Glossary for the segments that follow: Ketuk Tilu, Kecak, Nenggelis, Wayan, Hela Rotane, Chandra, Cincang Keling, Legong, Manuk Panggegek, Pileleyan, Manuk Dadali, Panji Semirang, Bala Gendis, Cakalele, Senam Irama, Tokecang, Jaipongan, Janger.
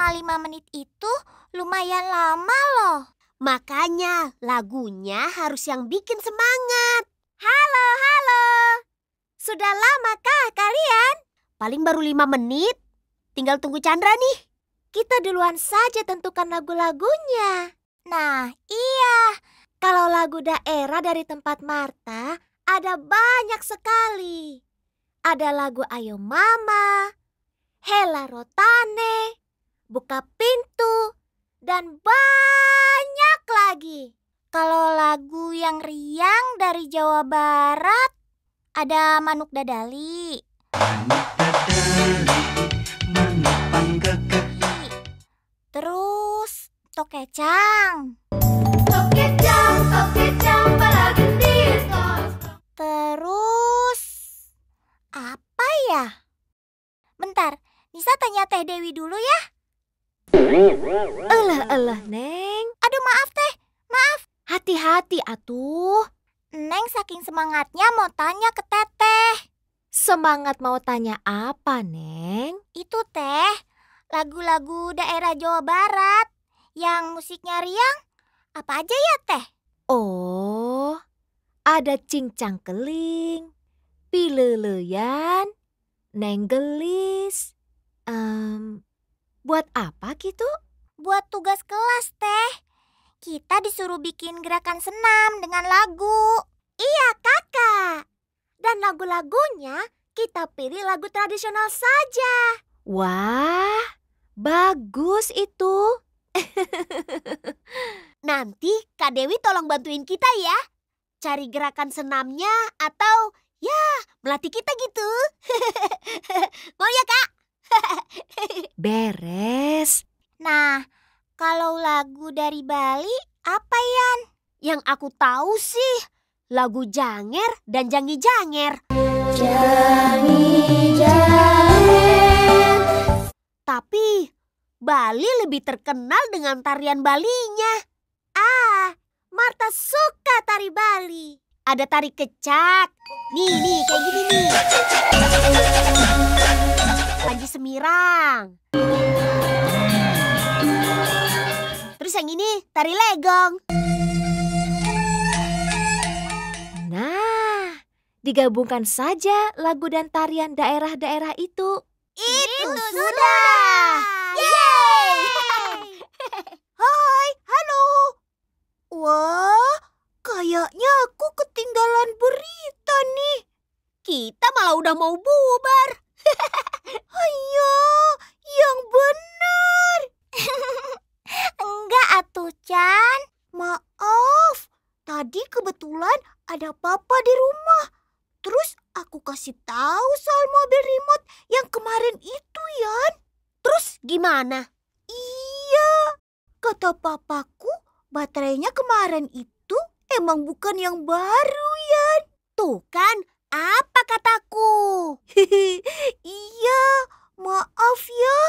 selama 5 menit itu lumayan lama loh. Makanya lagunya harus yang bikin semangat. Halo, halo. Sudah lamakah kalian? Paling baru 5 menit. Tinggal tunggu Chandra nih. Kita duluan saja tentukan lagu-lagunya. Nah, iya. Kalau lagu daerah dari tempat Martha ada banyak sekali. Ada lagu Ayo Mama, Hela Rotane, Buka Pintu, dan banyak lagi. Kalau lagu yang riang dari Jawa Barat ada Manuk Dadali. Manuk Dadali, Manuk Panggegek. Terus Tokecang. Tokecang, Tokecang, Bala Gendis. Terus apa ya? Bentar, Nisa tanya Teh Dewi dulu ya. Elah, Neng. Aduh, maaf Teh, maaf. Hati-hati atuh. Neng saking semangatnya mau tanya ke Teteh. Semangat mau tanya apa, Neng? Itu Teh, lagu-lagu daerah Jawa Barat yang musiknya riang. Apa aja ya Teh? Oh, ada Cincang Keling, Pileleyan, Nenggelis. Buat apa gitu? Buat tugas kelas, Teh. Kita disuruh bikin gerakan senam dengan lagu. Iya, Kakak. Dan lagu-lagunya kita pilih lagu tradisional saja. Wah, bagus itu. Nanti Kak Dewi tolong bantuin kita ya. Cari gerakan senamnya atau ya, melatih kita gitu. Mau ya, Kak? Beres. Nah, kalau lagu dari Bali apa, Yan? Yang aku tahu sih lagu Janger dan Jangi Janger. Jangi Janger. Tapi Bali lebih terkenal dengan tarian Balinya. Ah, Martha suka tari Bali. Ada tari kecak. Nih, kayak gini nih. Panji Semirang. Terus yang ini, tari legong. Nah, digabungkan saja lagu dan tarian daerah-daerah itu. Itu sudah. Yeay! Hai, halo. Wah, kayaknya aku ketinggalan berita nih. Kita malah udah mau bubar. Ayo, yang benar. Enggak atuh, Chan. Maaf, tadi kebetulan ada papa di rumah. Terus aku kasih tahu soal mobil remote yang kemarin itu, Yan. Terus gimana? Iya, kata papaku baterainya kemarin itu emang bukan yang baru, Yan. Tuh kan, apa kataku? Iya, maaf ya.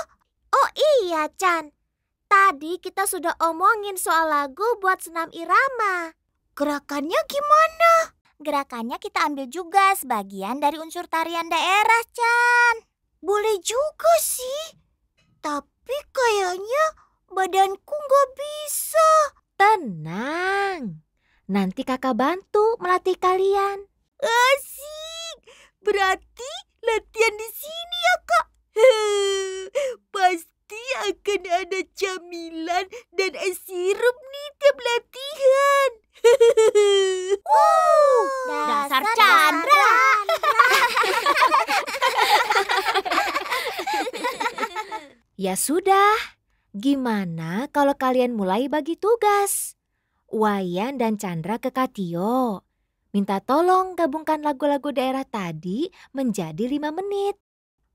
Oh iya, Chan. Tadi kita sudah omongin soal lagu buat Senam Irama. Gerakannya gimana? Gerakannya kita ambil juga sebagian dari unsur tarian daerah, Chan. Boleh juga sih. Tapi kayaknya badanku nggak bisa. Tenang. Nanti kakak bantu melatih kalian. Asik, berarti latihan di sini ya Kak. Pasti akan ada camilan dan es sirup nih tiap latihan. Dasar Chandra. Ya sudah, gimana kalau kalian mulai bagi tugas? Wayan dan Chandra ke Katio. Minta tolong gabungkan lagu-lagu daerah tadi menjadi 5 menit.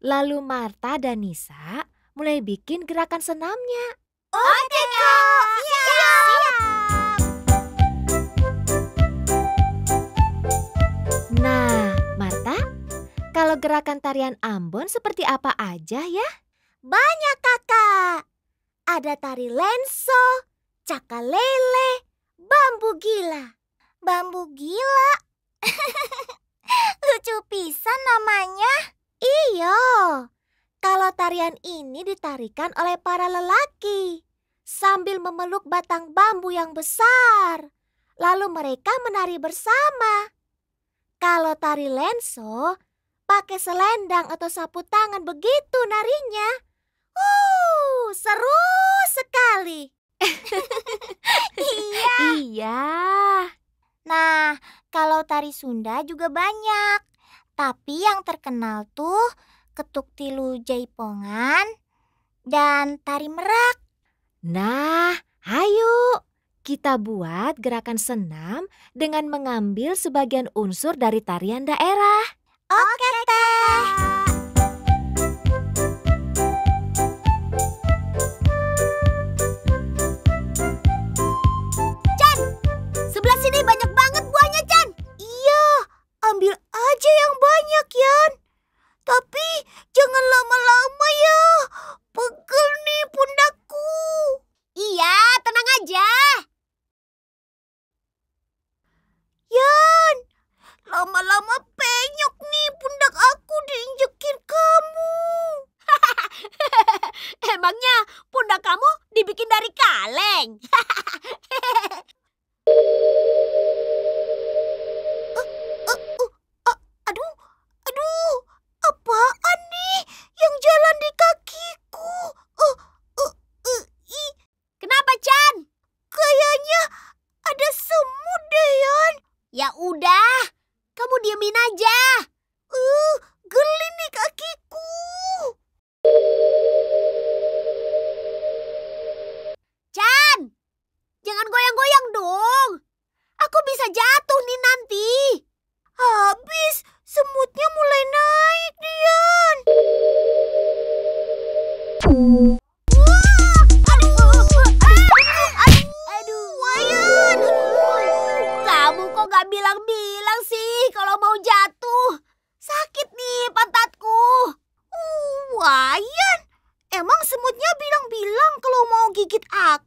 Lalu Martha dan Nisa mulai bikin gerakan senamnya. Oke Kak, siap! Nah Martha, kalau gerakan tarian Ambon seperti apa aja ya? Banyak Kakak. Ada tari lenso, cakalele, bambu gila. Bambu gila. Lucu pisan namanya. Iya. Kalau kalau tarian ini ditarikan oleh para lelaki sambil memeluk batang bambu yang besar. Lalu mereka menari bersama. Kalau tari lenso, pakai selendang atau sapu tangan begitu narinya. Seru sekali. Iya. Nah, kalau tari Sunda juga banyak. Tapi yang terkenal tuh ketuk tilu jaipongan dan tari merak. Nah, ayo kita buat gerakan senam dengan mengambil sebagian unsur dari tarian daerah. Oke, Teh. Wayan, emang semutnya bilang-bilang kalau mau gigit aku.